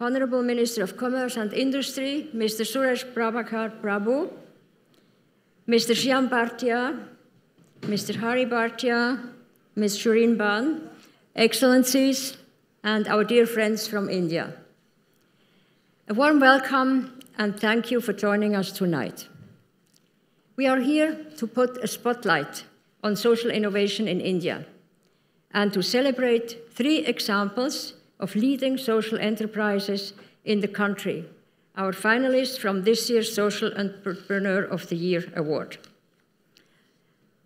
Honorable Minister of Commerce and Industry, Mr. Suresh Prabhakar Prabhu, Mr. Shyam Bhartia, Mr. Hari S. Bhartia, Ms. Shereen Bhan, Excellencies, and our dear friends from India. A warm welcome and thank you for joining us tonight. We are here to put a spotlight on social innovation in India and to celebrate three examples of leading social enterprises in the country, our finalists from this year's Social Entrepreneur of the Year Award.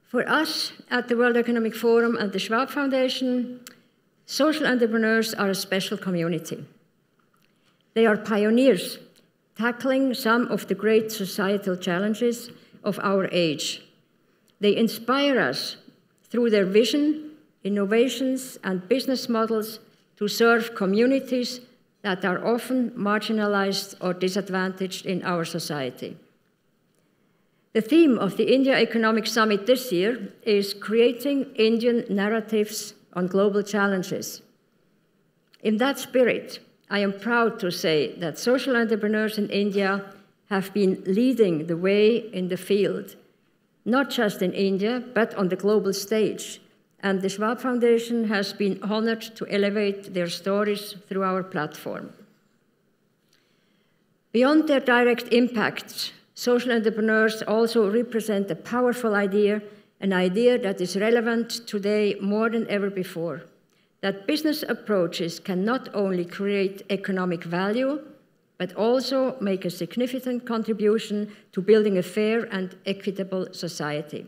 For us at the World Economic Forum and the Schwab Foundation, social entrepreneurs are a special community. They are pioneers, tackling some of the great societal challenges of our age. They inspire us through their vision, innovations, and business models to serve communities that are often marginalized or disadvantaged in our society. The theme of the India Economic Summit this year is creating Indian narratives on global challenges. In that spirit, I am proud to say that social entrepreneurs in India have been leading the way in the field, not just in India, but on the global stage. And the Schwab Foundation has been honored to elevate their stories through our platform. Beyond their direct impacts, social entrepreneurs also represent a powerful idea, an idea that is relevant today more than ever before, that business approaches can not only create economic value, but also make a significant contribution to building a fair and equitable society.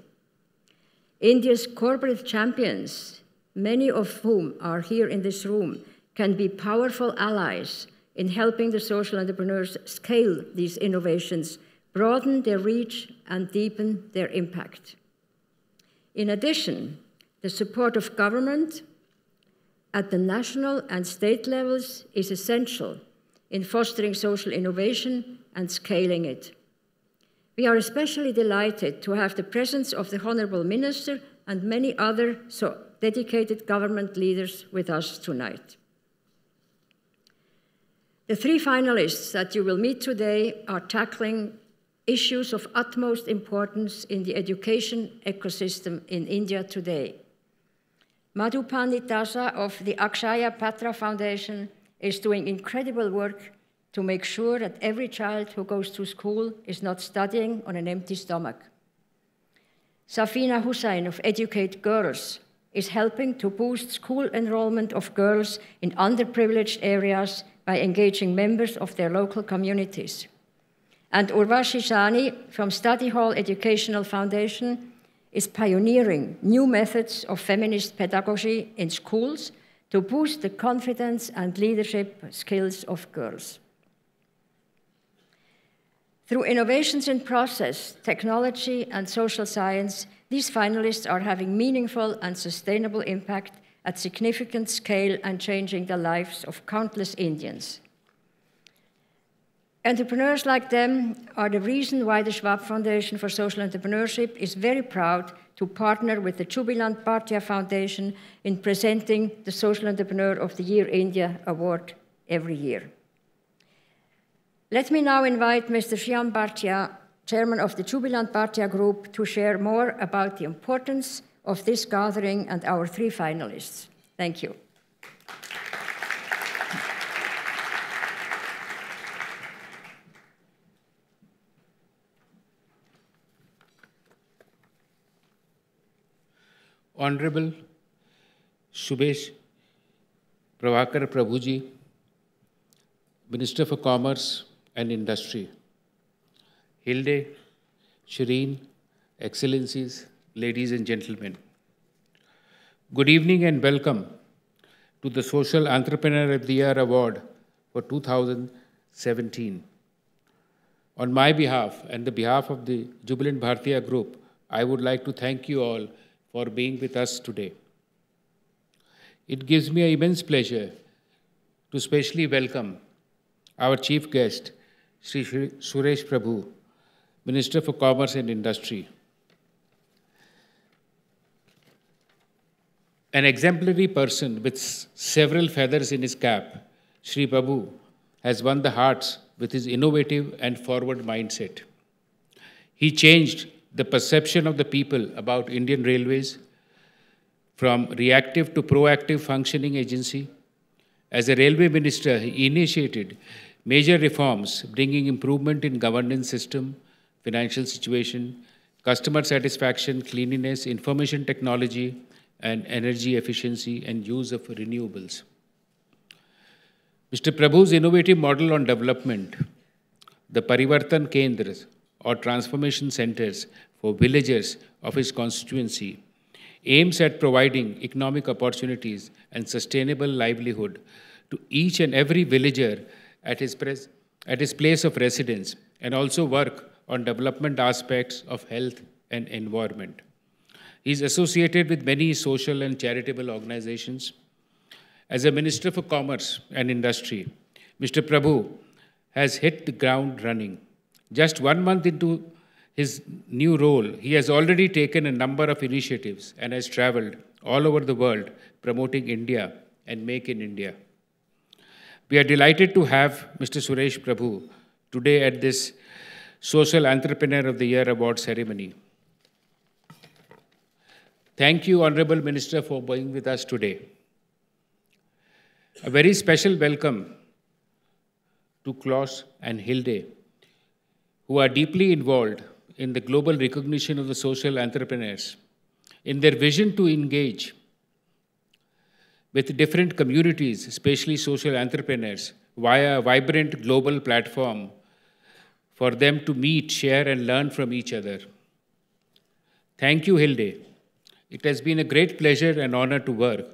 India's corporate champions, many of whom are here in this room, can be powerful allies in helping the social entrepreneurs scale these innovations, broaden their reach, and deepen their impact. In addition, the support of government at the national and state levels is essential in fostering social innovation and scaling it. We are especially delighted to have the presence of the Honorable Minister and many other so dedicated government leaders with us tonight. The three finalists that you will meet today are tackling issues of utmost importance in the education ecosystem in India today. Madhu Pandit Dasa of the Akshaya Patra Foundation is doing incredible work to make sure that every child who goes to school is not studying on an empty stomach. Safina Hussain of Educate Girls is helping to boost school enrollment of girls in underprivileged areas by engaging members of their local communities. And Urvashi Sahni from Study Hall Educational Foundation is pioneering new methods of feminist pedagogy in schools to boost the confidence and leadership skills of girls. Through innovations in process, technology, and social science, these finalists are having meaningful and sustainable impact at significant scale and changing the lives of countless Indians. Entrepreneurs like them are the reason why the Schwab Foundation for Social Entrepreneurship is very proud to partner with the Jubilant Bhartia Foundation in presenting the Social Entrepreneur of the Year India Award every year. Let me now invite Mr. Shyam Bhartia, Chairman of the Jubilant Bhartia Group, to share more about the importance of this gathering and our three finalists. Thank you. Honorable Suresh Prabhakar Prabhuji, Minister for Commerce and Industry, Hilde, Shereen, Excellencies, ladies and gentlemen. Good evening and welcome to the Social Entrepreneur of the Year Award for 2017. On my behalf and the behalf of the Jubilant Bhartia Group, I would like to thank you all for being with us today. It gives me an immense pleasure to specially welcome our chief guest, Shri Suresh Prabhu, Minister for Commerce and Industry. An exemplary person with several feathers in his cap, Shri Prabhu has won the hearts with his innovative and forward mindset. He changed the perception of the people about Indian Railways from reactive to proactive functioning agency. As a railway minister, he initiated major reforms, bringing improvement in governance system, financial situation, customer satisfaction, cleanliness, information technology, and energy efficiency and use of renewables. Mr. Prabhu's innovative model on development, the Parivartan Kendras, or transformation centers for villagers of his constituency, aims at providing economic opportunities and sustainable livelihood to each and every villager at his place of residence, and also work on development aspects of health and environment. He is associated with many social and charitable organizations. As a Minister for Commerce and Industry, Mr. Prabhu has hit the ground running. Just 1 month into his new role, he has already taken a number of initiatives and has traveled all over the world promoting India and Make in India. We are delighted to have Mr. Suresh Prabhu today at this Social Entrepreneur of the Year Award ceremony. Thank you, Honorable Minister, for being with us today. A very special welcome to Klaus and Hilde, who are deeply involved in the global recognition of the social entrepreneurs, in their vision to engage with different communities, especially social entrepreneurs, via a vibrant global platform for them to meet, share, and learn from each other. Thank you, Hilde. It has been a great pleasure and honor to work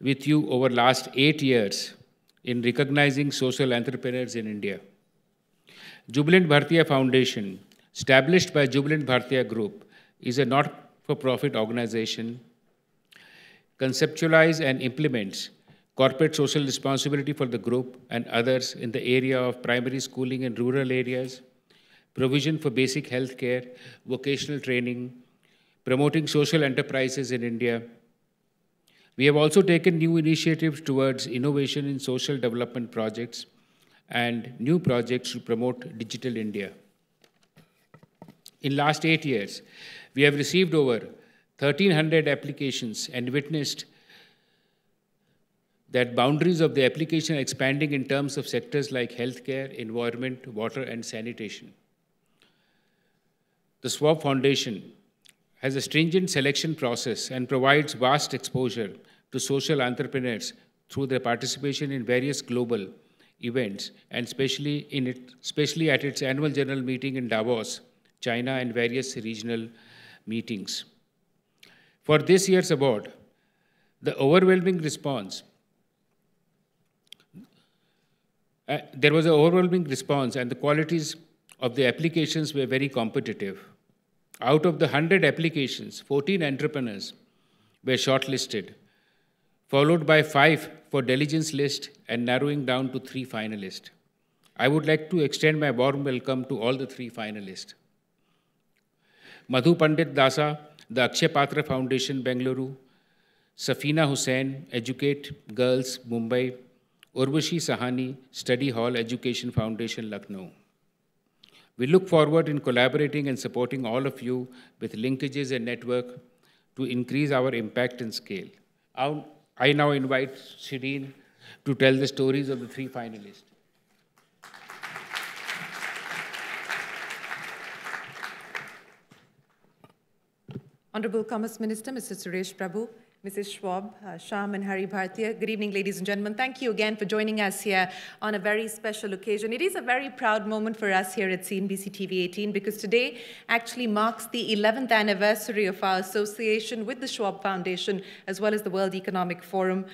with you over the last 8 years in recognizing social entrepreneurs in India. Jubilant Bhartia Foundation, established by Jubilant Bhartia Group, is a not-for-profit organization, conceptualizes and implements corporate social responsibility for the group and others in the area of primary schooling in rural areas, provision for basic health care, vocational training, promoting social enterprises in India. We have also taken new initiatives towards innovation in social development projects and new projects to promote digital India. In last 8 years, we have received over 1,300 applications and witnessed that boundaries of the application are expanding in terms of sectors like healthcare, environment, water, and sanitation. The Schwab Foundation has a stringent selection process and provides vast exposure to social entrepreneurs through their participation in various global events, and especially at its annual general meeting in Davos, China, and various regional meetings. For this year's award, the overwhelming response, and the qualities of the applications were very competitive. Out of the 100 applications, 14 entrepreneurs were shortlisted, followed by 5 for diligence list and narrowing down to 3 finalists. I would like to extend my warm welcome to all the 3 finalists. Madhu Pandit Dasa, the Akshaya Patra Foundation, Bengaluru; Safina Hussain, Educate Girls, Mumbai; Urvashi Sahni, Study Hall Education Foundation, Lucknow. We look forward in collaborating and supporting all of you with linkages and network to increase our impact and scale. I now invite Shereen to tell the stories of the 3 finalists. Honorable Commerce Minister, Mr. Suresh Prabhu, Mrs. Schwab, Shyam, and Hari Bhartia, good evening, ladies and gentlemen. Thank you again for joining us here on a very special occasion. It is a very proud moment for us here at CNBC-TV18 because today actually marks the 11th anniversary of our association with the Schwab Foundation as well as the World Economic Forum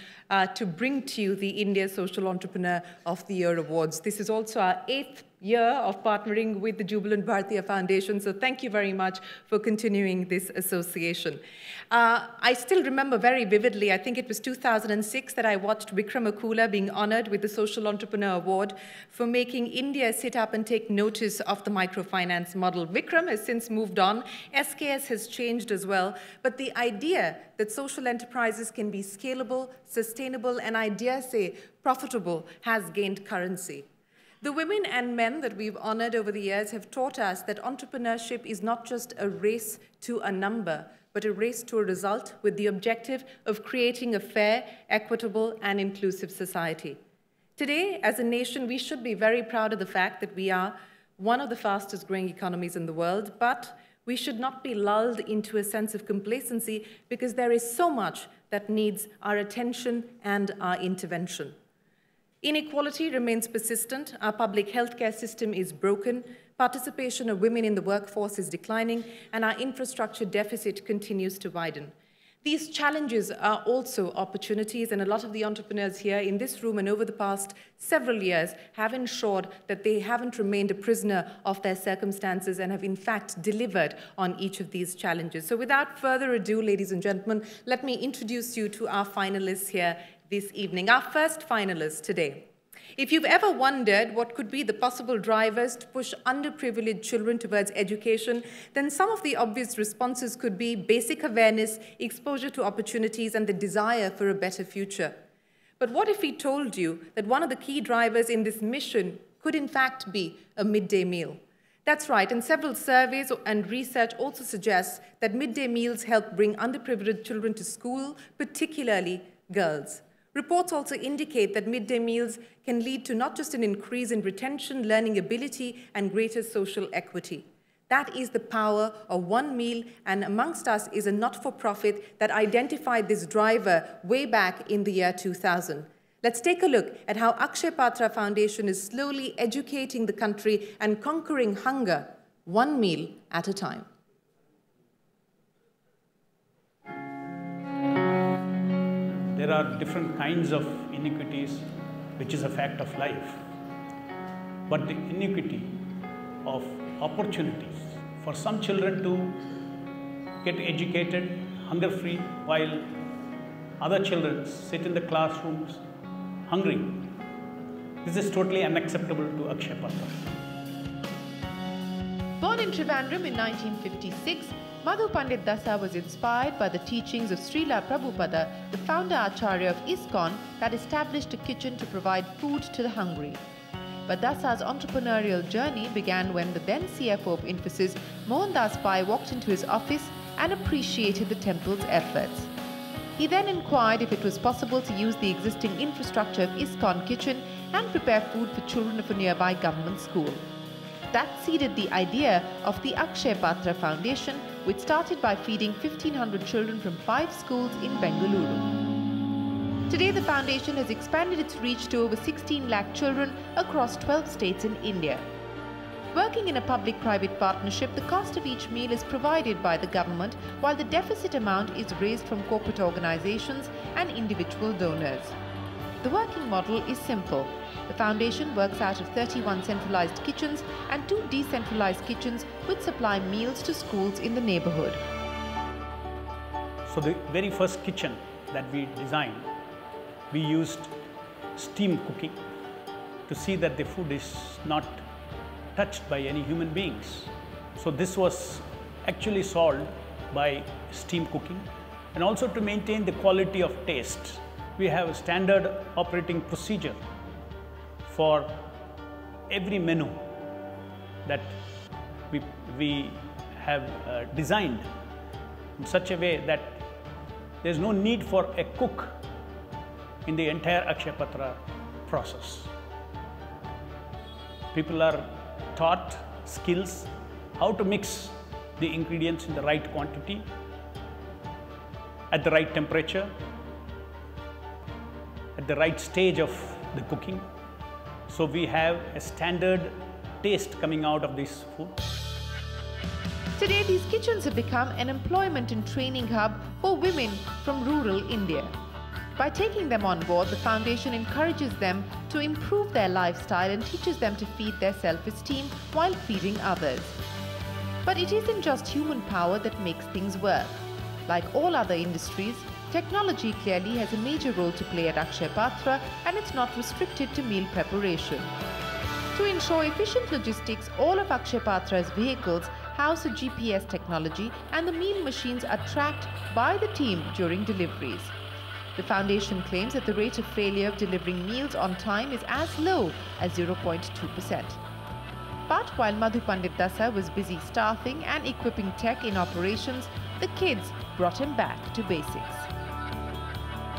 to bring to you the India Social Entrepreneur of the Year Awards. This is also our 8th year of partnering with the Jubilant Bhartia Foundation, so thank you very much for continuing this association. I still remember very vividly, I think it was 2006 that I watched Vikram Akula being honored with the Social Entrepreneur Award for making India sit up and take notice of the microfinance model. Vikram has since moved on, SKS has changed as well, but the idea that social enterprises can be scalable, sustainable, and I dare say profitable has gained currency. The women and men that we've honored over the years have taught us that entrepreneurship is not just a race to a number, but a race to a result with the objective of creating a fair, equitable, and inclusive society. Today, as a nation, we should be very proud of the fact that we are one of the fastest growing economies in the world, but we should not be lulled into a sense of complacency because there is so much that needs our attention and our intervention. Inequality remains persistent, our public healthcare system is broken, participation of women in the workforce is declining, and our infrastructure deficit continues to widen. These challenges are also opportunities, and a lot of the entrepreneurs here in this room and over the past several years have ensured that they haven't remained a prisoner of their circumstances and have in fact delivered on each of these challenges. So without further ado, ladies and gentlemen, let me introduce you to our finalists here this evening, our first finalist today. If you've ever wondered what could be the possible drivers to push underprivileged children towards education, then some of the obvious responses could be basic awareness, exposure to opportunities, and the desire for a better future. But what if we told you that one of the key drivers in this mission could in fact be a midday meal? That's right, and several surveys and research also suggests that midday meals help bring underprivileged children to school, particularly girls. Reports also indicate that midday meals can lead to not just an increase in retention, learning ability, and greater social equity. That is the power of one meal, and amongst us is a not-for-profit that identified this driver way back in the year 2000. Let's take a look at how Akshaya Patra Foundation is slowly educating the country and conquering hunger, one meal at a time. There are different kinds of inequities, which is a fact of life. But the inequity of opportunities for some children to get educated hunger-free while other children sit in the classrooms hungry. This is totally unacceptable to Akshaya Patra. Born in Trivandrum in 1956, Madhu Pandit Dasa was inspired by the teachings of Srila Prabhupada, the founder Acharya of ISKCON that established a kitchen to provide food to the hungry. But Dasa's entrepreneurial journey began when the then CFO of Infosys, Mohandas Pai, walked into his office and appreciated the temple's efforts. He then inquired if it was possible to use the existing infrastructure of ISKCON kitchen and prepare food for children of a nearby government school. That seeded the idea of the Akshaya Patra Foundation, which started by feeding 1,500 children from 5 schools in Bengaluru. Today, the foundation has expanded its reach to over 16 lakh children across 12 states in India. Working in a public-private partnership, the cost of each meal is provided by the government, while the deficit amount is raised from corporate organizations and individual donors. The working model is simple. The foundation works out of 31 centralized kitchens and 2 decentralized kitchens which supply meals to schools in the neighborhood. So the very first kitchen that we designed, we used steam cooking to see that the food is not touched by any human beings. So this was actually solved by steam cooking, and also to maintain the quality of taste. We have a standard operating procedure for every menu that we have designed in such a way that there's no need for a cook in the entire Akshaya Patra process. People are taught skills how to mix the ingredients in the right quantity, at the right temperature, at the right stage of the cooking. So we have a standard taste coming out of this food. Today, these kitchens have become an employment and training hub for women from rural India. By taking them on board, the foundation encourages them to improve their lifestyle and teaches them to feed their self-esteem while feeding others. But it isn't just human power that makes things work. Like all other industries, technology clearly has a major role to play at Akshaya Patra, and it's not restricted to meal preparation. To ensure efficient logistics, all of Akshaya Patra's vehicles house a GPS technology, and the meal machines are tracked by the team during deliveries. The foundation claims that the rate of failure of delivering meals on time is as low as 0.2%. But while Madhu Pandit Dasa was busy staffing and equipping tech in operations, the kids brought him back to basics.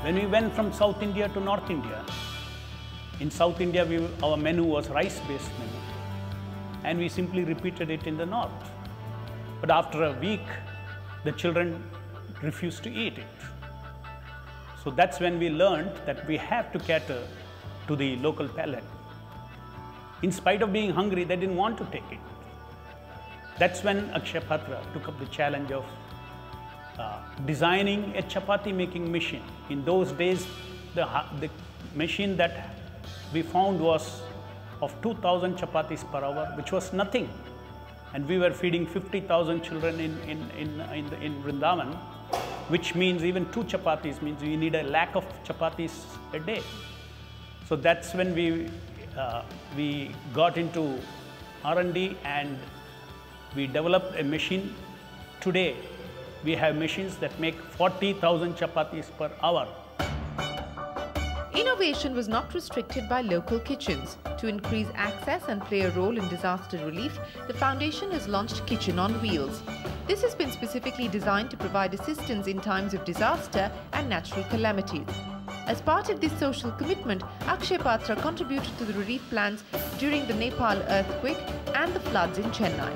When we went from South India to North India, in South India our menu was rice-based menu, and we simply repeated it in the North. But after a week, the children refused to eat it. So that's when we learned that we have to cater to the local palate. In spite of being hungry, they didn't want to take it. That's when Akshaya Patra took up the challenge of designing a chapati making machine. In those days, the machine that we found was of 2,000 chapatis per hour, which was nothing. And we were feeding 50,000 children in Vrindavan, which means even 2 chapatis means we need a lakh of chapatis a day. So that's when we got into R&D and we developed a machine. Today, we have machines that make 40,000 chapatis per hour. Innovation was not restricted by local kitchens. To increase access and play a role in disaster relief, the foundation has launched Kitchen on Wheels. This has been specifically designed to provide assistance in times of disaster and natural calamities. As part of this social commitment, Akshaya Patra contributed to the relief plans during the Nepal earthquake and the floods in Chennai.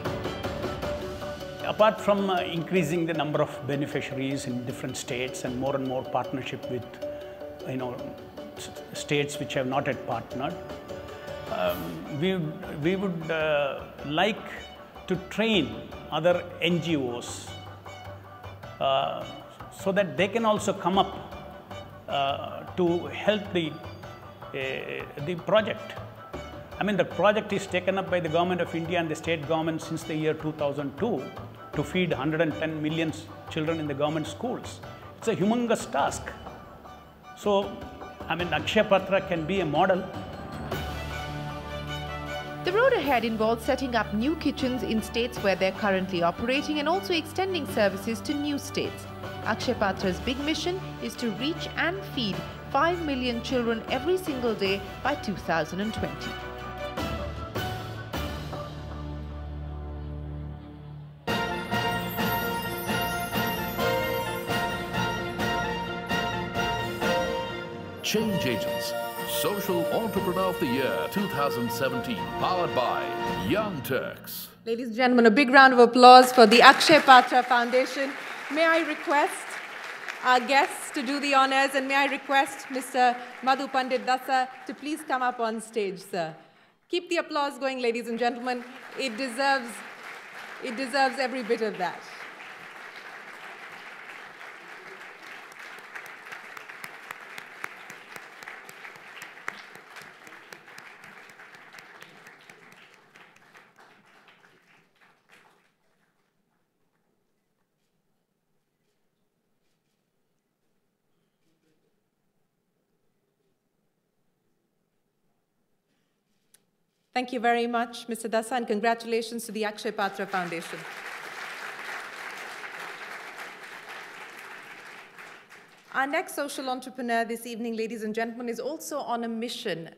Apart from increasing the number of beneficiaries in different states and more partnership with, states which have not yet partnered, we would like to train other NGOs so that they can also come up to help the project. I mean, the project is taken up by the Government of India and the state government since the year 2002 to feed 110 million children in the government schools. It's a humongous task. So, I mean, Akshaya Patra can be a model. The road ahead involves setting up new kitchens in states where they're currently operating and also extending services to new states. Akshaya Patra's big mission is to reach and feed 5 million children every single day by 2020. Change Agents, Social Entrepreneur of the Year 2017, powered by Young Turks. Ladies and gentlemen, a big round of applause for the Akshaya Patra Foundation. May I request our guests to do the honors, and may I request Mr. Madhu Pandit Dasa to please come up on stage, sir. Keep the applause going, ladies and gentlemen. It deserves every bit of that. Thank you very much, Mr. Dasa, and congratulations to the Akshaya Patra Foundation. Our next social entrepreneur this evening, ladies and gentlemen, is also on a mission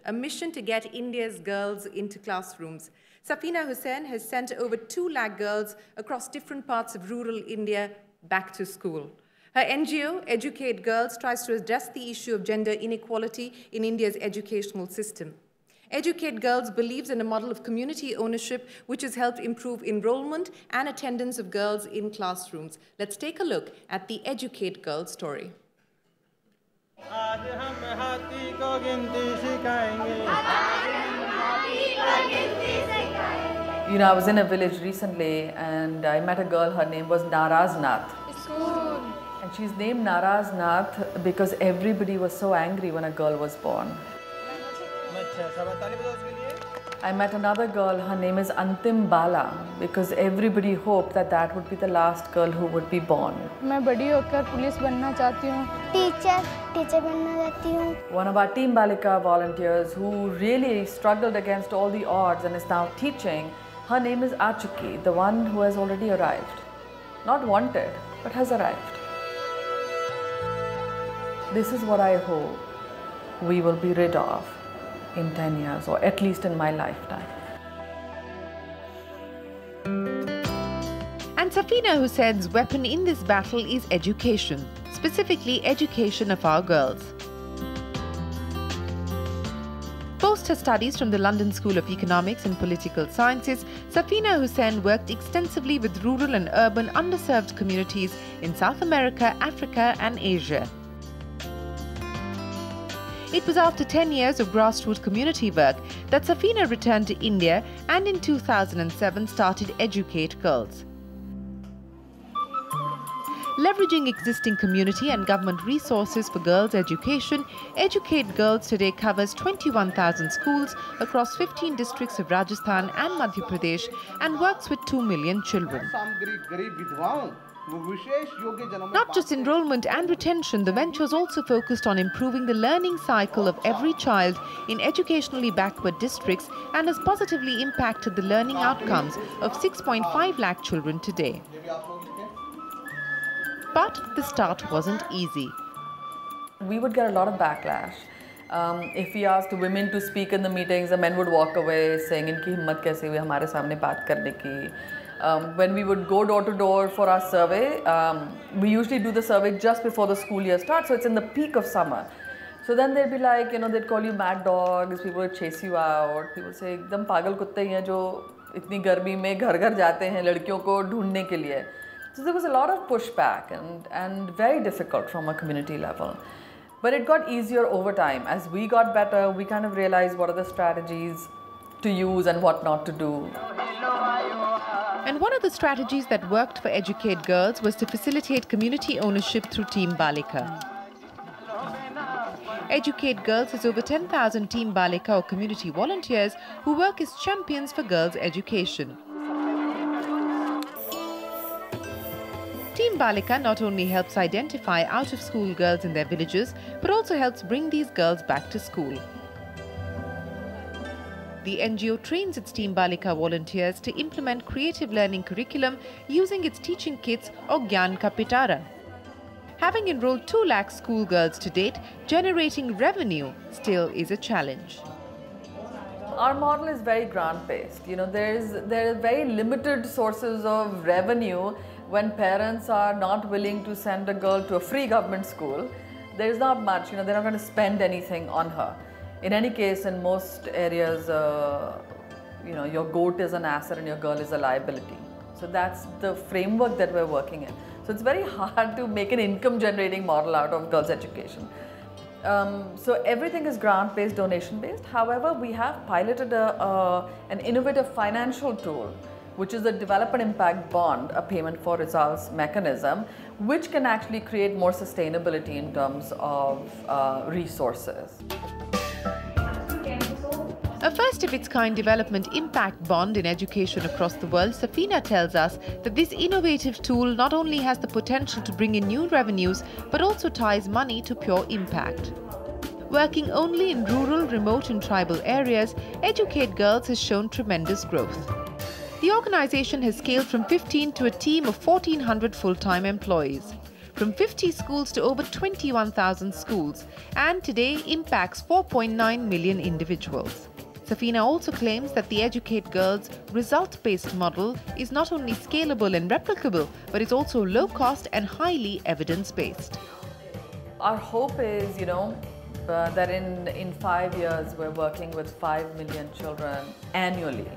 to get India's girls into classrooms. Safina Hussain has sent over 2 lakh girls across different parts of rural India back to school. Her NGO, Educate Girls, tries to address the issue of gender inequality in India's educational system. Educate Girls believes in a model of community ownership which has helped improve enrollment and attendance of girls in classrooms. Let's take a look at the Educate Girls story. You know, I was in a village recently and I met a girl, her name was Naraz Nath. And she's named Naraz Nath because everybody was so angry when a girl was born. I met another girl, her name is Antim Bala, because everybody hoped that that would be the last girl who would be born. One of our Team Balika volunteers who really struggled against all the odds and is now teaching, her name is Achuki, the one who has already arrived. Not wanted, but has arrived. This is what I hope we will be rid of in 10 years, or at least in my lifetime. And Safina Hussain's weapon in this battle is education, specifically education of our girls. Post her studies from the London School of Economics and Political Sciences, Safina Hussain worked extensively with rural and urban underserved communities in South America, Africa and Asia. It was after 10 years of grassroots community work that Safina returned to India and in 2007 started Educate Girls. Leveraging existing community and government resources for girls' education, Educate Girls today covers 21,000 schools across 15 districts of Rajasthan and Madhya Pradesh and works with 2 million children. Not just enrollment and retention, the ventures also focused on improving the learning cycle of every child in educationally backward districts and has positively impacted the learning outcomes of 6.5 lakh children today. But the start wasn't easy. We would get a lot of backlash. If we asked women to speak in the meetings, the men would walk away saying, "Inki himmat kaise hui hamare samne baat karne ki." When we would go door to door for our survey, we usually do the survey just before the school year starts, so it's in the peak of summer. So then they'd be like, you know, they'd call you mad dogs, people would chase you out, people would say, "Ekdam pagal kutte hi hain jo itni garmi mein ghar ghar jaate hain ladkiyon ko dhoondne ke liye." So there was a lot of pushback and very difficult from a community level. But it got easier over time. As we got better, we kind of realized what are the strategies to use and what not to do. And one of the strategies that worked for Educate Girls was to facilitate community ownership through Team Balika. Educate Girls has over 10,000 Team Balika or community volunteers who work as champions for girls' education. Team Balika not only helps identify out-of-school girls in their villages, but also helps bring these girls back to school. The NGO trains its Team Balika volunteers to implement creative learning curriculum using its teaching kits or Gyan Kapitara. Having enrolled 2 lakh schoolgirls to date, generating revenue still is a challenge. Our model is very grant-based. You know, there are very limited sources of revenue. When parents are not willing to send a girl to a free government school, there's not much, you know, they're not going to spend anything on her. In any case, in most areas, you know, your goat is an asset and your girl is a liability. So that's the framework that we're working in. So it's very hard to make an income-generating model out of girls' education. So everything is grant-based, donation-based. However, we have piloted an innovative financial tool, which is a development impact bond, a payment for results mechanism, which can actually create more sustainability in terms of resources. A first-of-its-kind development impact bond in education across the world, Safina tells us that this innovative tool not only has the potential to bring in new revenues, but also ties money to pure impact. Working only in rural, remote and tribal areas, Educate Girls has shown tremendous growth. The organization has scaled from 15 to a team of 1,400 full-time employees, from 50 schools to over 21,000 schools, and today impacts 4.9 million individuals. Safina also claims that the Educate Girls result-based model is not only scalable and replicable, but is also low-cost and highly evidence-based. Our hope is, you know, that in 5 years we're working with 5 million children annually.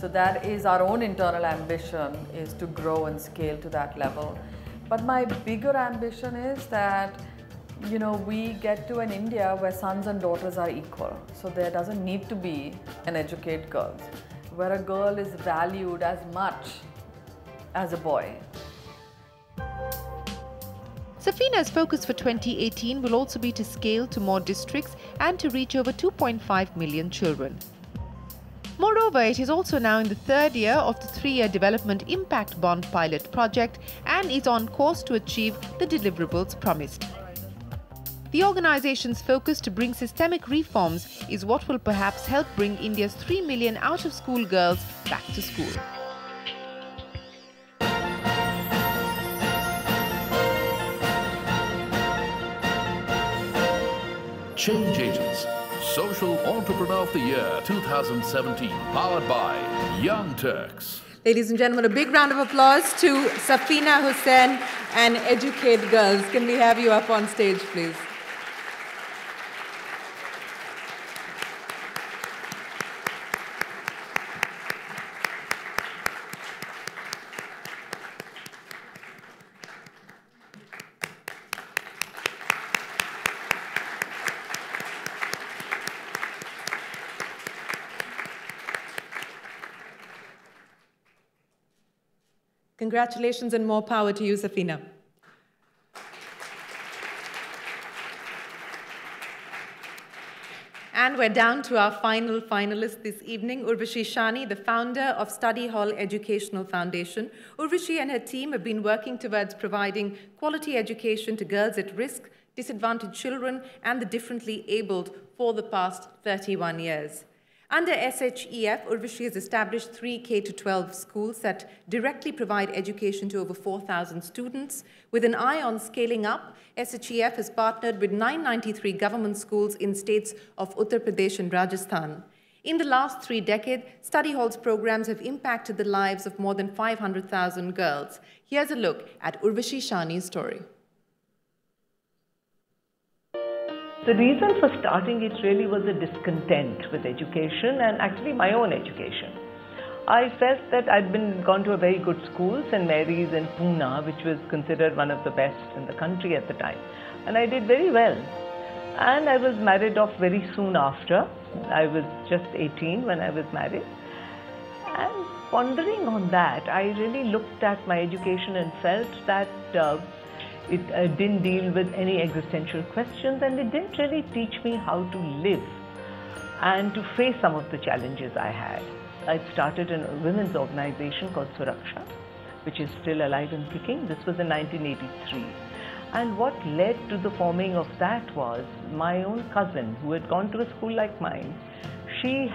So that is our own internal ambition, is to grow and scale to that level. But my bigger ambition is that, you know, we get to an India where sons and daughters are equal. So there doesn't need to be an Educate Girls, where a girl is valued as much as a boy. Safina's focus for 2018 will also be to scale to more districts and to reach over 2.5 million children. Moreover, it is also now in the third year of the three-year Development Impact Bond pilot project and is on course to achieve the deliverables promised. The organization's focus to bring systemic reforms is what will perhaps help bring India's 3 million out-of-school girls back to school. Change Agents, Social Entrepreneur of the Year 2017, powered by Young Turks. Ladies and gentlemen, a big round of applause to Safina Hussain and Educate Girls. Can we have you up on stage, please? Congratulations and more power to you, Safina. And we're down to our final finalist this evening, Urvashi Sahni, the founder of Study Hall Educational Foundation. Urvashi and her team have been working towards providing quality education to girls at risk, disadvantaged children, and the differently abled for the past 31 years. Under SHEF, Urvashi has established 3 K-12 schools that directly provide education to over 4,000 students. With an eye on scaling up, SHEF has partnered with 993 government schools in states of Uttar Pradesh and Rajasthan. In the last 3 decades, Study Hall's programs have impacted the lives of more than 500,000 girls. Here's a look at Urvashi Sahni's story. The reason for starting it really was a discontent with education and actually my own education. I felt that I'd gone to a very good school, St. Mary's in Pune, which was considered one of the best in the country at the time. And I did very well. And I was married off very soon after. I was just 18 when I was married. And pondering on that, I really looked at my education and felt that it didn't deal with any existential questions, and it didn't really teach me how to live and to face some of the challenges I had. I started a women's organization called Suraksha, which is still alive and kicking. This was in 1983. And what led to the forming of that was my own cousin, who had gone to a school like mine. She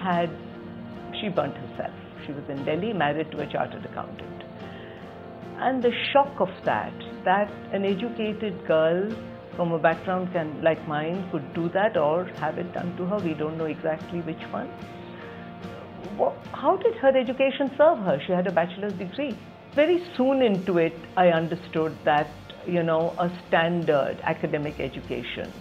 burnt herself. She was in Delhi, married to a chartered accountant. And the shock of that an educated girl from a background like mine could do that or have it done to her, we don't know exactly which one. How did her education serve her? She had a bachelor's degree. Very soon into it, I understood that, you know, a standard academic education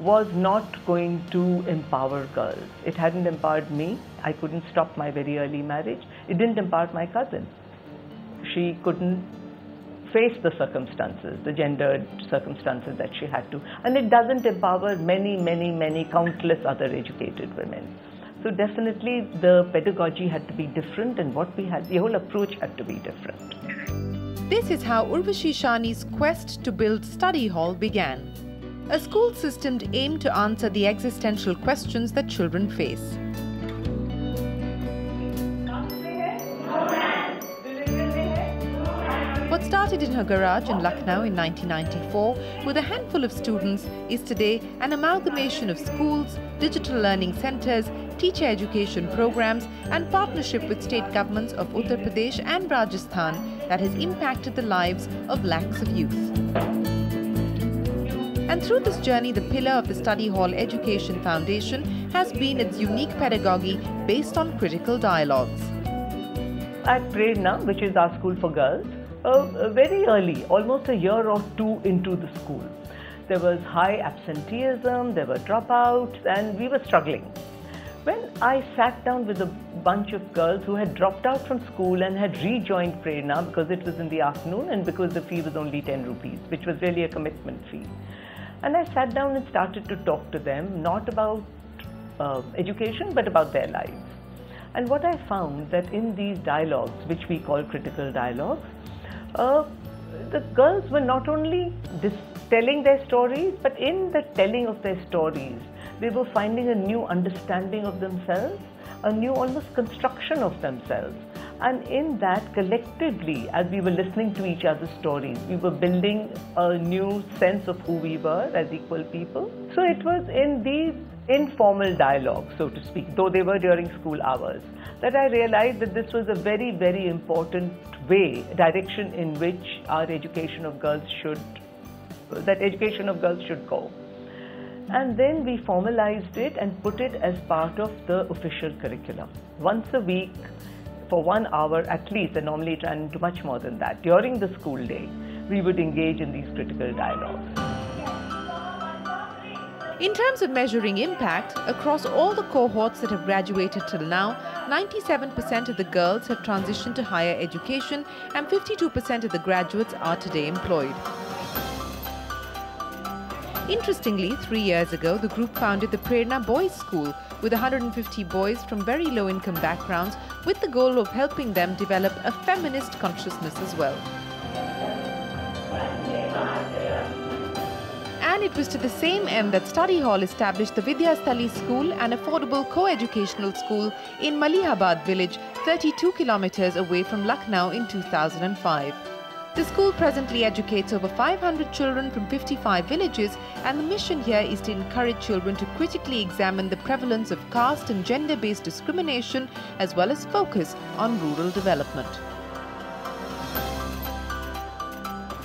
was not going to empower girls. It hadn't empowered me. I couldn't stop my very early marriage. It didn't empower my cousin. She couldn't face the circumstances, the gendered circumstances that she had to. And it doesn't empower many, many, many countless other educated women. So definitely the pedagogy had to be different, and what we had, the whole approach had to be different. This is how Urvashi Sahni's quest to build Study Hall began. A school system aimed to answer the existential questions that children face. What started in her garage in Lucknow in 1994 with a handful of students is today an amalgamation of schools, digital learning centers, teacher education programs, and partnership with state governments of Uttar Pradesh and Rajasthan that has impacted the lives of lakhs of youth. And through this journey, the pillar of the Study Hall Education Foundation has been its unique pedagogy based on critical dialogues. At Prerna, which is our school for girls, very early, almost a year or two into the school, there was high absenteeism, there were dropouts, and we were struggling. When I sat down with a bunch of girls who had dropped out from school and had rejoined Prerna because it was in the afternoon and because the fee was only 10 rupees, which was really a commitment fee. And I sat down and started to talk to them, not about education, but about their lives. And what I found that in these dialogues, which we call critical dialogues, the girls were not only telling their stories, but in the telling of their stories, they were finding a new understanding of themselves, a new almost construction of themselves. And in that, collectively, as we were listening to each other's stories, we were building a new sense of who we were as equal people. So it was in these informal dialogues, so to speak, though they were during school hours, that I realized that this was a very, very important way, direction in which our education of girls should go. and then we formalized it and put it as part of the official curriculum. Once a week, for 1 hour at least, and normally it ran into much more than that, during the school day, we would engage in these critical dialogues. In terms of measuring impact, across all the cohorts that have graduated till now, 97% of the girls have transitioned to higher education and 52% of the graduates are today employed. Interestingly, 3 years ago, the group founded the Prerna Boys' School with 150 boys from very low-income backgrounds with the goal of helping them develop a feminist consciousness as well. And it was to the same end that Study Hall established the Vidyasthali School, an affordable co-educational school in Malihabad village, 32 kilometers away from Lucknow in 2005. The school presently educates over 500 children from 55 villages, and the mission here is to encourage children to critically examine the prevalence of caste and gender-based discrimination, as well as focus on rural development.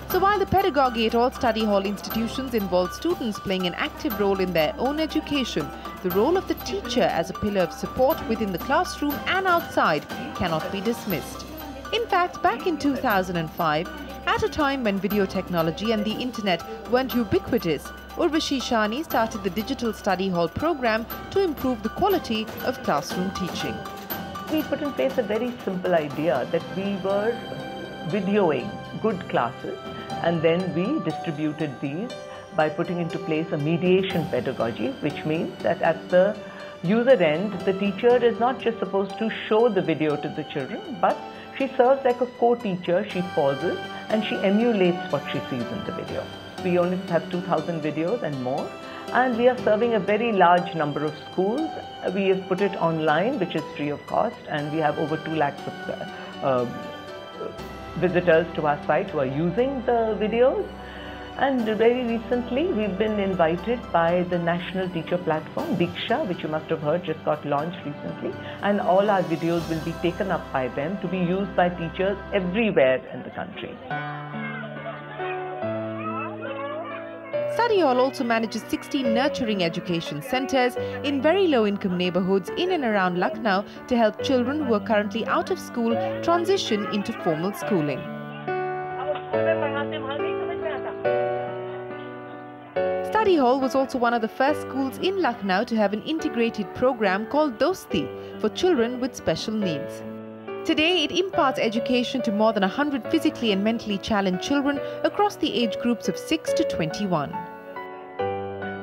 So while the pedagogy at all study hall institutions involves students playing an active role in their own education, the role of the teacher as a pillar of support within the classroom and outside cannot be dismissed. In fact, back in 2005, at a time when video technology and the internet weren't ubiquitous, Urvashi Sahni started the digital study hall program to improve the quality of classroom teaching. We put in place a very simple idea that we were videoing good classes, and then we distributed these by putting into place a mediation pedagogy, which means that at the user end, the teacher is not just supposed to show the video to the children, but she serves like a co-teacher. She pauses and she emulates what she sees in the video. We only have 2,000 videos and more, and we are serving a very large number of schools. We have put it online, which is free of cost, and we have over 2 lakhs of visitors to our site who are using the videos. And very recently, we've been invited by the National Teacher Platform, Diksha, which you must have heard, just got launched recently. And all our videos will be taken up by them to be used by teachers everywhere in the country. Study Hall also manages 16 nurturing education centres in very low-income neighbourhoods in and around Lucknow to help children who are currently out of school transition into formal schooling. Study Hall was also one of the first schools in Lucknow to have an integrated program called Dosti for children with special needs. Today, it imparts education to more than 100 physically and mentally challenged children across the age groups of 6 to 21.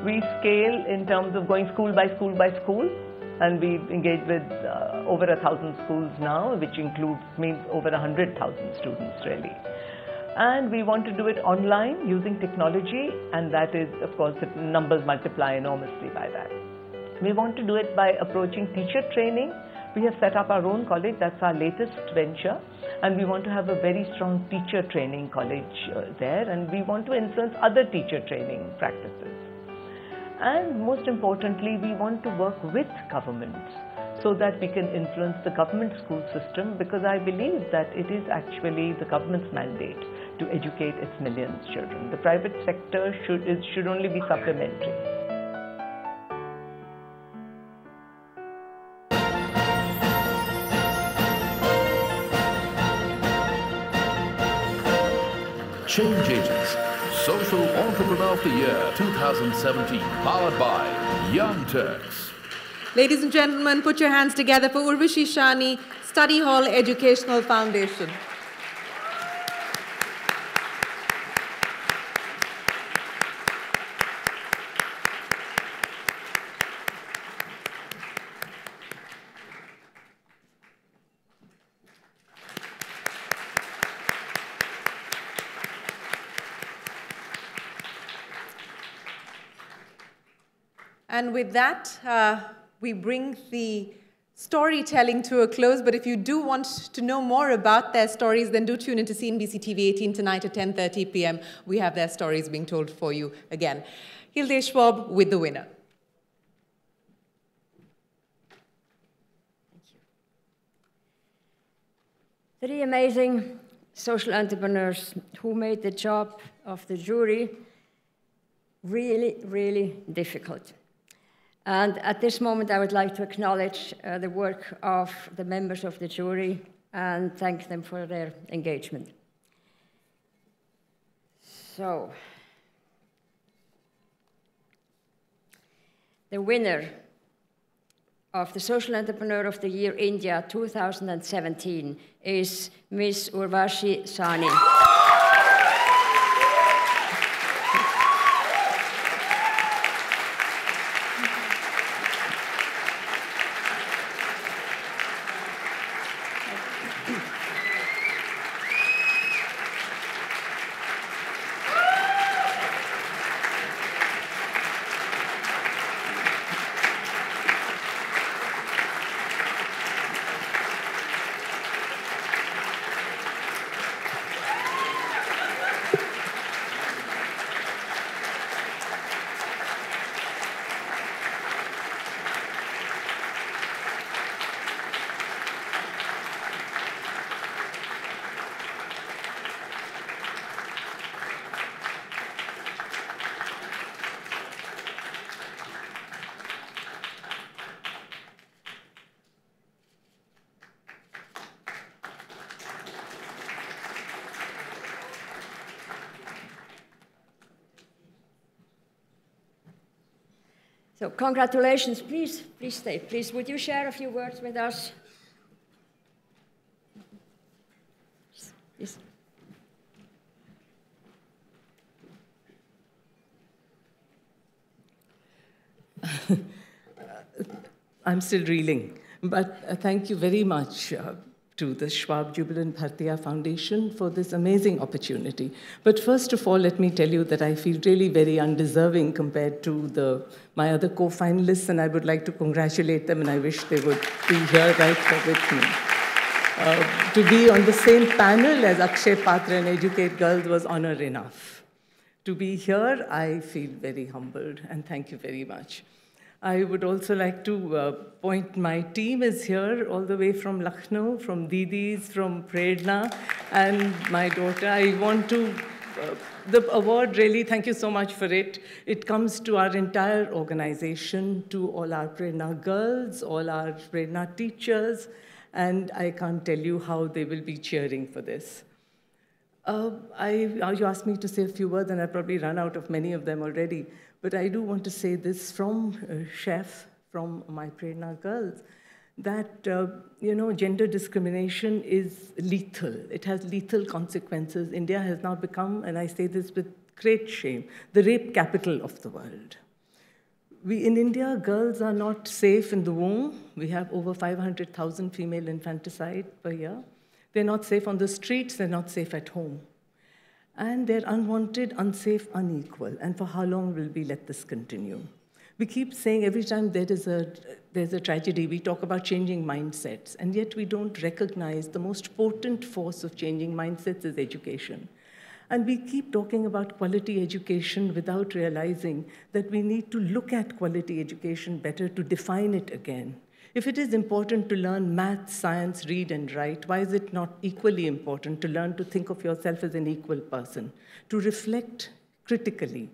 We scale in terms of going school by school by school, and we engage with over 1,000 schools now, which includes means over 100,000 students really. And we want to do it online using technology, and that is, of course, the numbers multiply enormously by that. We want to do it by approaching teacher training. We have set up our own college, that's our latest venture, and we want to have a very strong teacher training college there, and we want to influence other teacher training practices. And most importantly, we want to work with governments so that we can influence the government school system, because I believe that it is actually the government's mandate to educate its millions of children. The private sector should only be supplementary. Change Agents, Social Entrepreneur of the Year 2017, powered by Young Turks. Ladies and gentlemen, put your hands together for Urvashi Sahni, Study Hall Educational Foundation. And with that, we bring the storytelling to a close, but if you do want to know more about their stories, then do tune into CNBC-TV18 tonight at 10:30 p.m. We have their stories being told for you again. Hilde Schwab with the winner. Thank you. 3 amazing social entrepreneurs who made the job of the jury really, really difficult. And at this moment, I would like to acknowledge the work of the members of the jury and thank them for their engagement. So, the winner of the Social Entrepreneur of the Year India 2017 is Ms. Urvashi Sahni. So congratulations, please stay. Please, would you share a few words with us? Yes. I'm still reeling, but thank you very much to the Schwab Jubilant Bhartia Foundation for this amazing opportunity. But first of all, let me tell you that I feel really very undeserving compared to my other co-finalists, and I would like to congratulate them, and I wish they would be here right there with me. To be on the same panel as Akshaya Patra and Educate Girls was honor enough. To be here, I feel very humbled, and thank you very much. I would also like to point, my team is here all the way from Lucknow, from Didis, from Prerna, and my daughter. I want to, the award really, thank you so much for it. It comes to our entire organization, to all our Prerna girls, all our Prerna teachers, and I can't tell you how they will be cheering for this. You asked me to say a few words, and I've probably run out of many of them already. But I do want to say this from Chef, from my Prerna girls, that gender discrimination is lethal. It has lethal consequences. India has now become, and I say this with great shame, the rape capital of the world. In India, girls are not safe in the womb. We have over 500,000 female infanticide per year. They're not safe on the streets. They're not safe at home. And they're unwanted, unsafe, unequal. And for how long will we let this continue? We keep saying every time there's a tragedy, we talk about changing mindsets, and yet we don't recognize the most potent force of changing mindsets is education. And we keep talking about quality education without realizing that we need to look at quality education better to define it again. If it is important to learn math, science, read, and write, why is it not equally important to learn to think of yourself as an equal person, to reflect critically,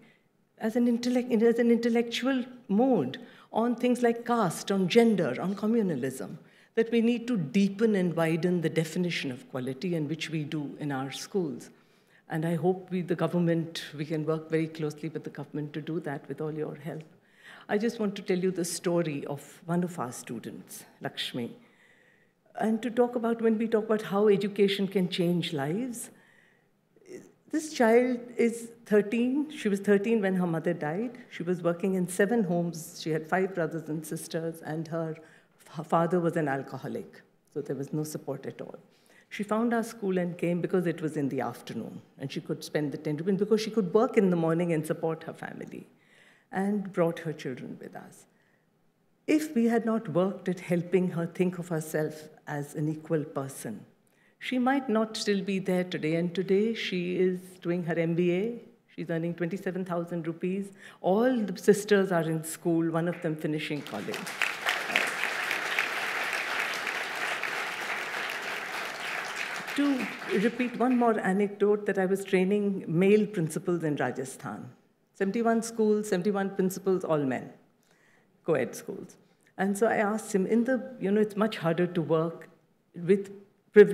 as an intellectual mode, on things like caste, on gender, on communalism, that we need to deepen and widen the definition of quality, and which we do in our schools. And I hope we can work very closely with the government to do that with all your help. I just want to tell you the story of one of our students, Lakshmi, and to talk about, when we talk about how education can change lives, this child is 13. She was 13 when her mother died. She was working in 7 homes. She had 5 brothers and sisters, and her father was an alcoholic, so there was no support at all. She found our school and came because it was in the afternoon, and she could spend the time, because she could work in the morning and support her family, and brought her children with us. If we had not worked at helping her think of herself as an equal person, she might not still be there today. And today she is doing her MBA. She's earning 27,000 rupees. All the sisters are in school, one of them finishing college. To repeat one more anecdote, that I was training male principals in Rajasthan. 71 schools, 71 principals, all men, co-ed schools. And so I asked him, in the, you know, it's much harder to work with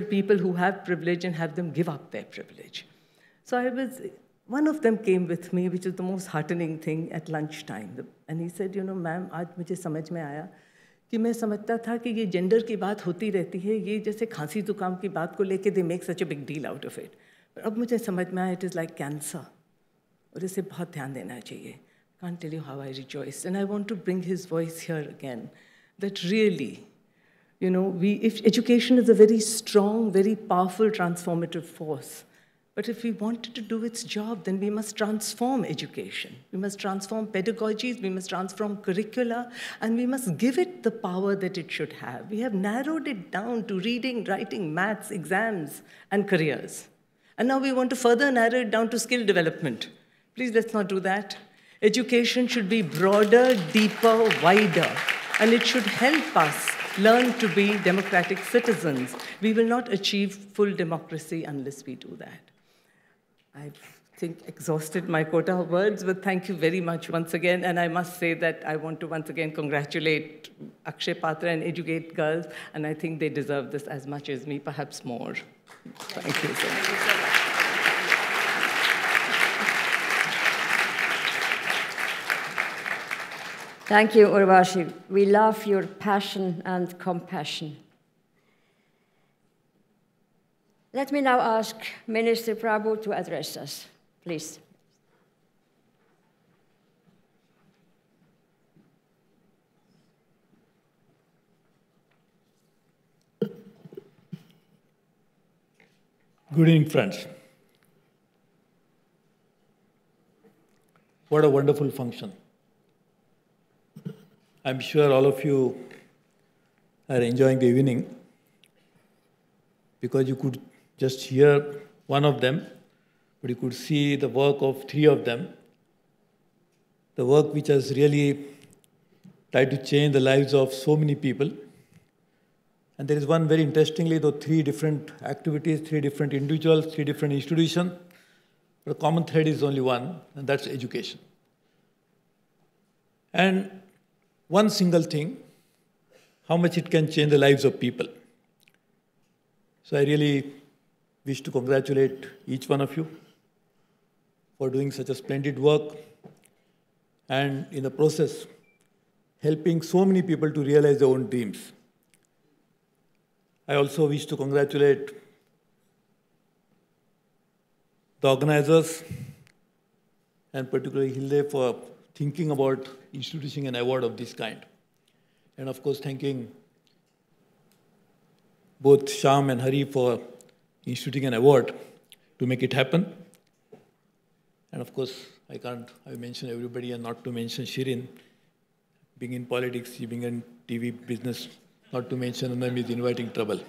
people who have privilege and have them give up their privilege. So I was, one of them came with me, which is the most heartening thing, at lunchtime. And he said, you know, ma'am, aaj mujhe samajh mein aaya कि मैं समझता था कि ये gender की बात होती रहती है, ये जैसे खांसी जुकाम की बात को लेके they make such a big deal out of it. पर अब मुझे समझ में आया इट इज़ लाइक कैंसर, और इसे बहुत ध्यान देना चाहिए. Can't tell you how I rejoiced and I want to bring his voice here again that really you know we if education is a very strong very powerful transformative force but if we wanted to do its job then we must transform education we must transform pedagogies we must transform curricula and we must give it the power that it should have we have narrowed it down to reading writing maths exams and careers and now we want to further narrow it down to skill development please let's not do that education should be broader deeper wider and it should help us learn to be democratic citizens we will not achieve full democracy unless we do that I think exhausted my quota of words, but thank you very much once again. And I must say that I want to once again congratulate Akshaya Patra and Educate Girls, and I think they deserve this as much as me, perhaps more. Thank you so much. Thank you, Urvashi. We love your passion and compassion. Let me now ask Minister Prabhu to address us, please. Good evening, friends. What a wonderful function. I'm sure all of you are enjoying the evening because you could just hear one of them, but you could see the work of three of them, the work which has really tried to change the lives of so many people. And there is one very interestingly, though, three different activities, three different individuals, three different institutions, but the common thread is only one, and that's education. And one single thing, how much it can change the lives of people. So I really wish to congratulate each one of you for doing such a splendid work and in the process helping so many people to realize their own dreams. I also wish to congratulate the organizers and particularly Hilde for thinking about instituting an award of this kind. And of course thanking both Shyam and Hari for instituting an award to make it happen. And of course, I mention everybody and not to mention Shereen. Being in politics, being in TV business, not to mention them is inviting trouble.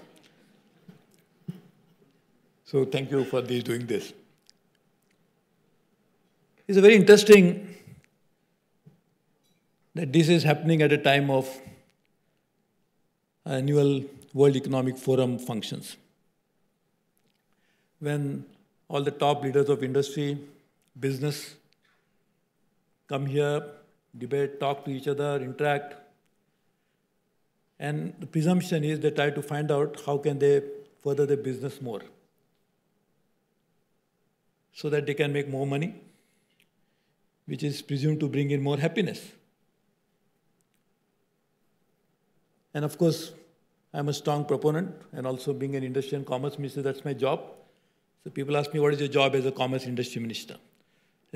So thank you for doing this. It's very interesting that this is happening at a time of annual World Economic Forum functions, when all the top leaders of industry, business, come here, debate, talk to each other, interact. And the presumption is they try to find out how can they further their business more, so that they can make more money, which is presumed to bring in more happiness. And of course, I'm a strong proponent, and also being an industry and commerce minister, that's my job. So people ask me, what is your job as a commerce industry minister?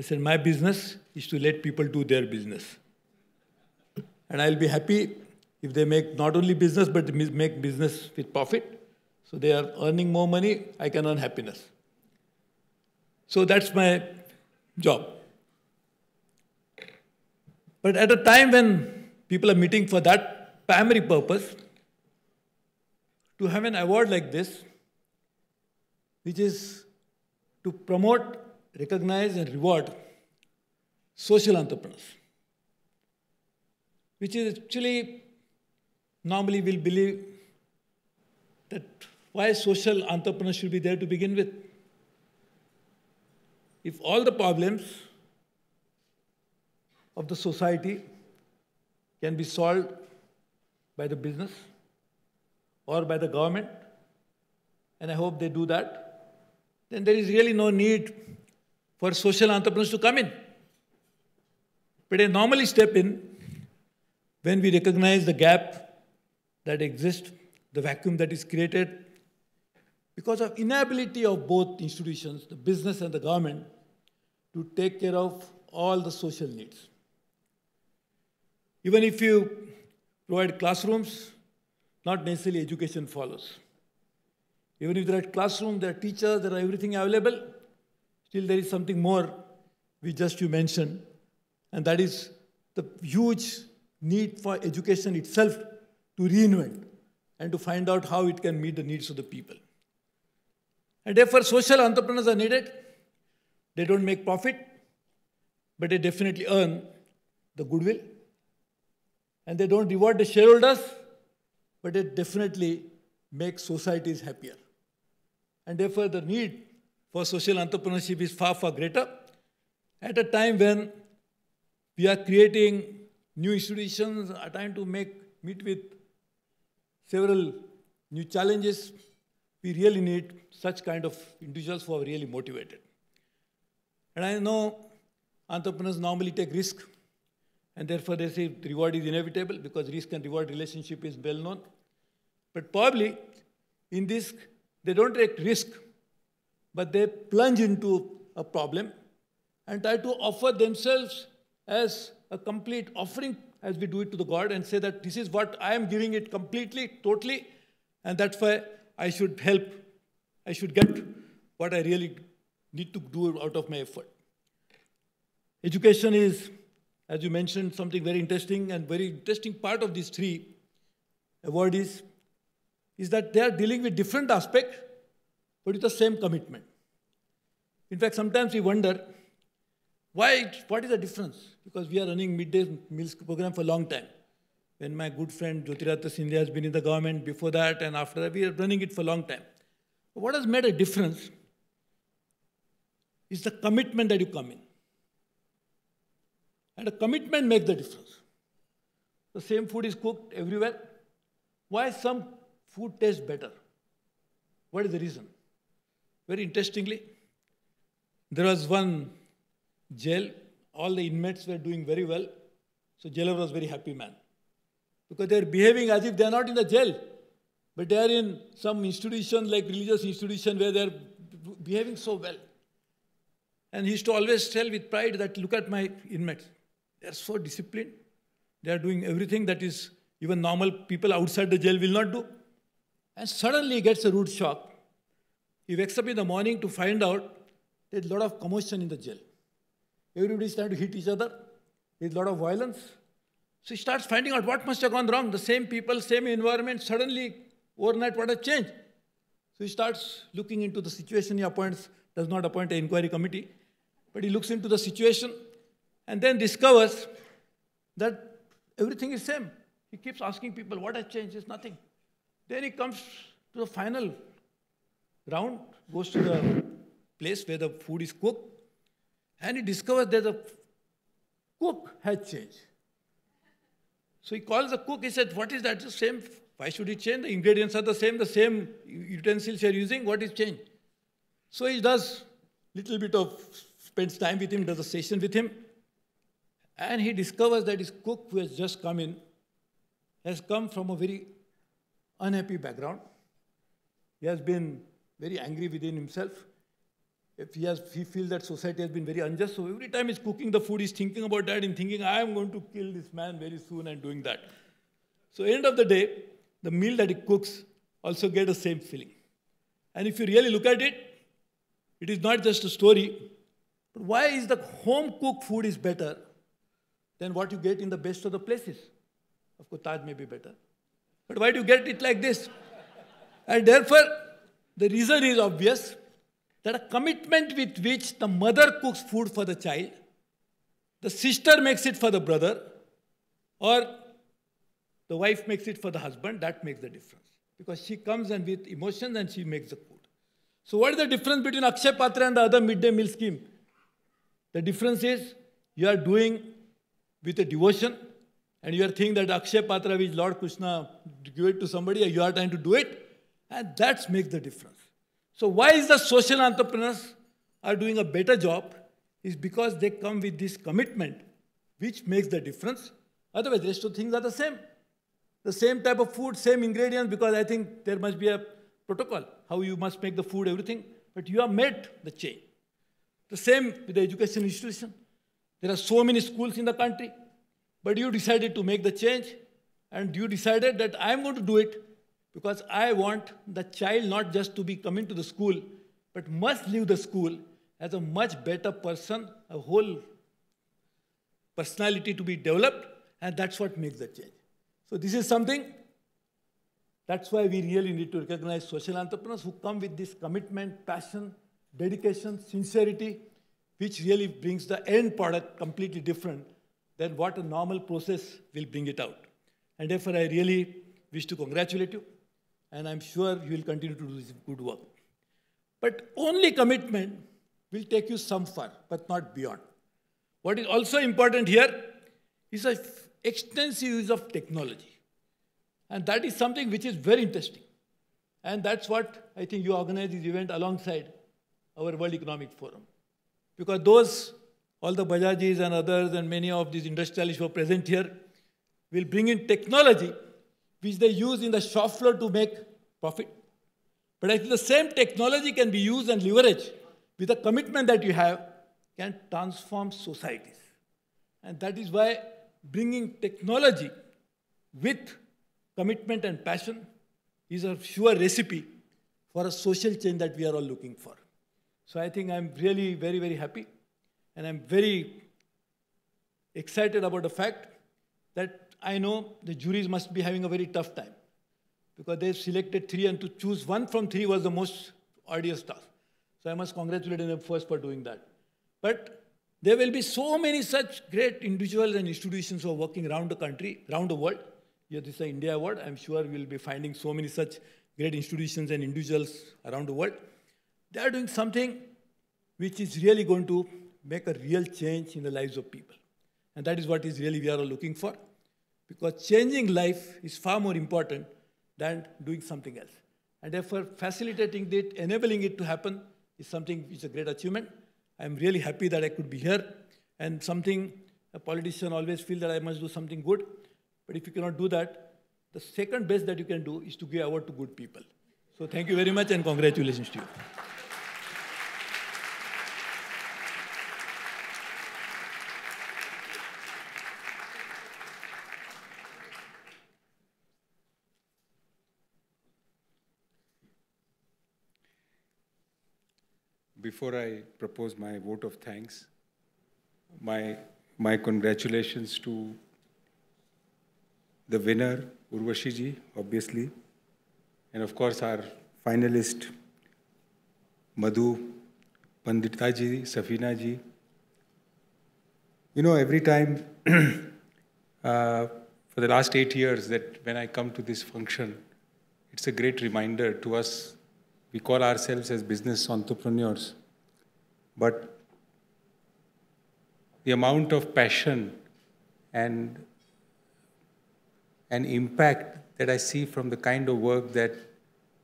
I said, my business is to let people do their business. And I'll be happy if they make not only business, but make business with profit. So they are earning more money, I can earn happiness. So that's my job. But at a time when people are meeting for that primary purpose, to have an award like this, which is to promote, recognize, and reward social entrepreneurs, which is actually, normally we'll believe that why social entrepreneurs should be there to begin with. If all the problems of the society can be solved by the business or by the government, and I hope they do that, then there is really no need for social entrepreneurs to come in. But they normally step in when we recognize the gap that exists, the vacuum that is created because of inability of both institutions, the business and the government, to take care of all the social needs. Even if you provide classrooms, not necessarily education follows. Even if there are classrooms, there are teachers, there are everything available, still there is something more you mentioned, and that is the huge need for education itself to reinvent and to find out how it can meet the needs of the people. And therefore, social entrepreneurs are needed. They don't make profit, but they definitely earn the goodwill. And they don't reward the shareholders, but they definitely make societies happier. And therefore, the need for social entrepreneurship is far, far greater at a time when we are creating new institutions, are trying to meet with several new challenges. We really need such kind of individuals who are really motivated. And I know entrepreneurs normally take risk, and therefore they say reward is inevitable because risk and reward relationship is well known. But probably in this, they don't take risk, but they plunge into a problem and try to offer themselves as a complete offering as we do it to the God and say that this is what I am giving it completely, totally, and that's why I should help. I should get what I really need to do out of my effort. Education is, as you mentioned, something very interesting, and very interesting part of these three awardees is that they are dealing with different aspects, but with the same commitment. In fact, sometimes we wonder, why, what is the difference? Because we are running midday meals program for a long time. When my good friend Jyotiratya Sindhya has been in the government before that and after that, we are running it for a long time. But what has made a difference is the commitment that you come in. And a commitment makes the difference. The same food is cooked everywhere. Why some food tastes better? What is the reason? Very interestingly, there was one jail, all the inmates were doing very well, so jailer was a very happy man. Because they are behaving as if they are not in the jail, but they are in some institution like religious institution where they are behaving so well. And he used to always tell with pride that, look at my inmates. They are so disciplined. They are doing everything that is even normal people outside the jail will not do. And suddenly he gets a rude shock. He wakes up in the morning to find out there is a lot of commotion in the jail. Everybody is trying to hit each other. There is a lot of violence. So he starts finding out what must have gone wrong. The same people, same environment, suddenly overnight what has changed. So he starts looking into the situation. He does not appoint an inquiry committee, but he looks into the situation and then discovers that everything is same. He keeps asking people, what has changed? It's nothing. Then he comes to the final round, goes to the place where the food is cooked, and he discovers that the cook has changed. So he calls the cook, he said, what is that? The same, why should it change? The ingredients are the same utensils you are using, what is changed? So he does little bit of, spends time with him, does a session with him, and he discovers that his cook who has just come in has come from a very unhappy background. He has been very angry within himself. He feels that society has been very unjust, so every time he's cooking the food, he's thinking about that and thinking, I am going to kill this man very soon and doing that. So end of the day, the meal that he cooks also gets the same feeling. And if you really look at it, it is not just a story, but why is the home-cooked food is better than what you get in the best of the places? Of course, Taj may be better, but why do you get it like this? And therefore, the reason is obvious, that a commitment with which the mother cooks food for the child, the sister makes it for the brother, or the wife makes it for the husband, that makes the difference. Because she comes and with emotions and she makes the food. So what is the difference between Akshaya Patra and the other midday meal scheme? The difference is you are doing with a devotion, and you are thinking that Akshaya Patra, which Lord Krishna give it to somebody, you are trying to do it, and that makes the difference. So why is the social entrepreneurs are doing a better job? Is because they come with this commitment, which makes the difference. Otherwise, the rest of things are the same. The same type of food, same ingredients, because I think there must be a protocol, how you must make the food, everything. But you have made the change. The same with the education institution. There are so many schools in the country. But you decided to make the change, and you decided that I'm going to do it because I want the child not just to be coming to the school, but must leave the school as a much better person, a whole personality to be developed, and that's what makes the change. So this is something, that's why we really need to recognize social entrepreneurs who come with this commitment, passion, dedication, sincerity, which really brings the end product completely different than what a normal process will bring it out. And therefore, I really wish to congratulate you, and I'm sure you will continue to do this good work. But only commitment will take you some far, but not beyond. What is also important here is an extensive use of technology. And that is something which is very interesting. And that's what I think you organize this event alongside our World Economic Forum. Because those, all the Bajajis and others and many of these industrialists who are present here will bring in technology which they use in the shop floor to make profit. But I think the same technology can be used and leveraged with the commitment that you have, can transform societies. And that is why bringing technology with commitment and passion is a sure recipe for a social change that we are all looking for. So I think I'm really very, very happy, and I'm very excited about the fact that I know the juries must be having a very tough time because they've selected three, and to choose one from three was the most arduous task. So I must congratulate them first for doing that. But there will be so many such great individuals and institutions who are working around the country, around the world. Here, this is an India award. I'm sure we'll be finding so many such great institutions and individuals around the world. They are doing something which is really going to make a real change in the lives of people. And that is what is really we are all looking for. Because changing life is far more important than doing something else. And therefore, facilitating it, enabling it to happen, is something which is a great achievement. I'm really happy that I could be here. And something, a politician always feels that I must do something good. But if you cannot do that, the second best that you can do is to give award to good people. So thank you very much, and congratulations to you. Before I propose my vote of thanks, my congratulations to the winner, Urvashi ji, obviously, and of course our finalist, Madhu Pandit Dasa ji, Safina ji. You know, every time for the last 8 years that when I come to this function, it's a great reminder to us. We call ourselves as business entrepreneurs, but the amount of passion and an impact that I see from the kind of work that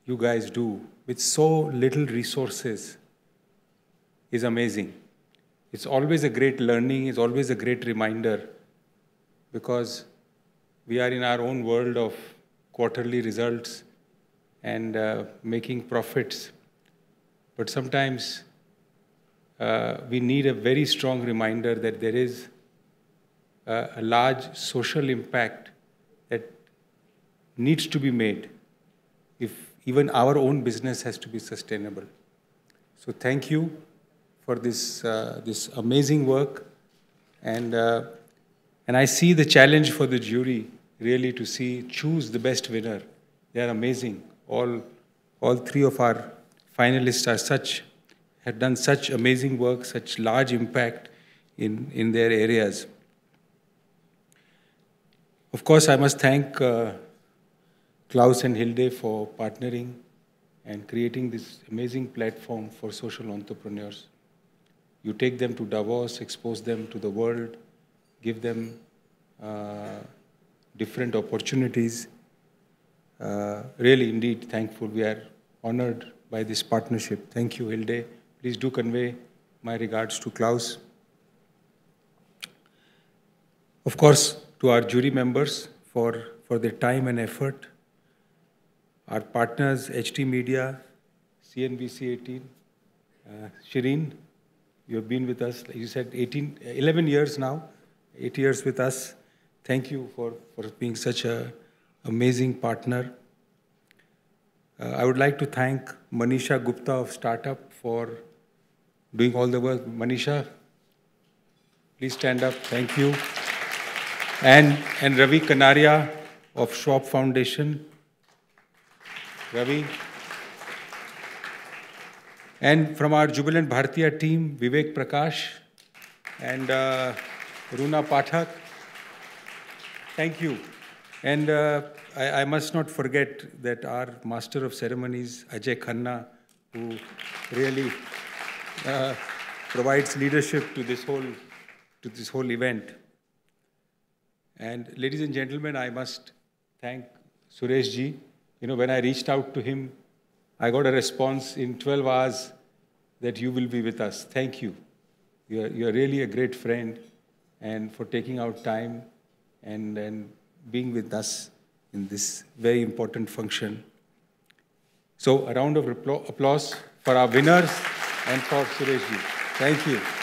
you guys do with so little resources is amazing. It's always a great learning, it's always a great reminder, because we are in our own world of quarterly results and making profits. But sometimes we need a very strong reminder that there is a large social impact that needs to be made if even our own business has to be sustainable. So thank you for this, this amazing work. And I see the challenge for the jury really to choose the best winner. They are amazing. All three of our finalists are have done such amazing work, such large impact in their areas. Of course, I must thank Klaus and Hilde for partnering and creating this amazing platform for social entrepreneurs. You take them to Davos, expose them to the world, give them different opportunities. Really, indeed, thankful. We are honored by this partnership. Thank you, Hilde. Please do convey my regards to Klaus. Of course, to our jury members for their time and effort. Our partners, HT Media, CNBC-18. Shereen, you have been with us, you said 11 years now, 8 years with us. Thank you for being such an amazing partner. I would like to thank Manisha Gupta of Startup for doing all the work. Manisha, please stand up. Thank you. And Ravi Kanaria of Schwab Foundation. Ravi. And from our Jubilant Bhartia team, Vivek Prakash and Runa Pathak. Thank you. And I must not forget that our Master of Ceremonies, Ajay Khanna, who really provides leadership to this whole event. And ladies and gentlemen, I must thank Suresh ji. You know, when I reached out to him, I got a response in 12 hours that you will be with us. Thank you. You're really a great friend, and for taking out time and being with us in this very important function. So a round of applause for our winners and for Suresh ji. Thank you.